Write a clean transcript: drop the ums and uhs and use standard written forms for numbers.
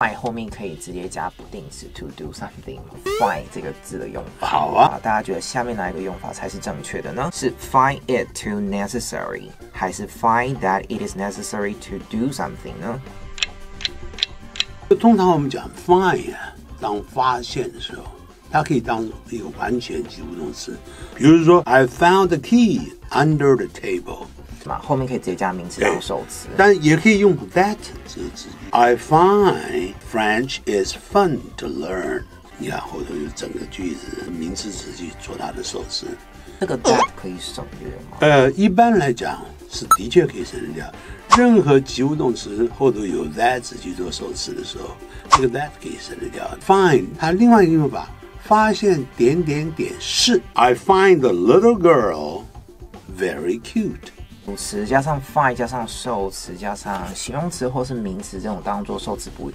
Fine 后面可以直接加不定式 to do something。Fine 这个字的用法，好啊，大家觉得下面哪一个用法才是正确的呢？是 find it too necessary， 还是 find that it is necessary to do something 呢？通常我们讲 find 啊，当发现的时候，它可以当一个完全及物动词。比如说 ，I found the key under the table。 后面可以直接加名词当受词，但也可以用 that 这个词。I find French is fun to learn。你看后头有整个句子，名词词句做它的受词。那个 that 可以省略吗？一般来讲是的确可以省略。任何及物动词后头有 that 词句做受词的时候，这个 that 可以省略掉。Find 它另外一个用法，发现点点点是。I find the little girl very cute。 主词加上 find 加上受词加上形容词或是名词这种当做受词补语，